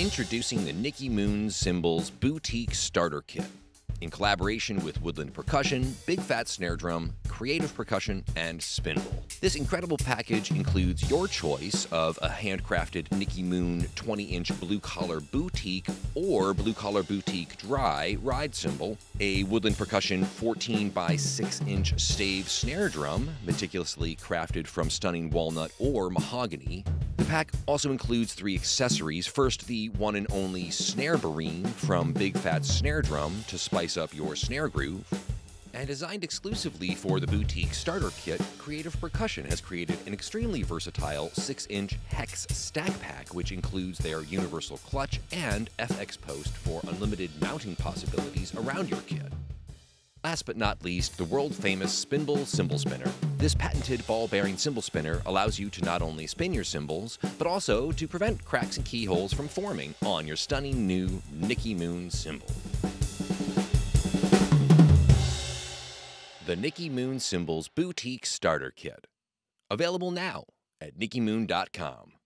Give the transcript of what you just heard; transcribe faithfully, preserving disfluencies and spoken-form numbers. Introducing the NickyMoon Cymbals Boutique Starter Kit in collaboration with Woodland Percussion, Big Fat Snare Drum, Creative Percussion, and Spinbal. This incredible package includes your choice of a handcrafted NickyMoon twenty inch Blue Collar Boutique or Blue Collar Boutique Dry ride cymbal, a Woodland Percussion fourteen by six inch stave snare drum, meticulously crafted from stunning walnut or mahogany. The pack also includes three accessories. First, the one and only Snare-Bourine from Big Fat Snare Drum to spice up your snare groove. And designed exclusively for the boutique starter kit, Creative Percussion has created an extremely versatile six inch hex stack pack, which includes their universal clutch and F X post for unlimited mounting possibilities around your kit. Last but not least, the world-famous Spinbal Cymbal Spinner. This patented ball-bearing cymbal spinner allows you to not only spin your cymbals, but also to prevent cracks and keyholes from forming on your stunning new NickyMoon cymbal. The NickyMoon Cymbals Boutique Starter Kit. Available now at nickymoon dot com.